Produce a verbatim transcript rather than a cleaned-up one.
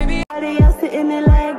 Everybody else sitting there like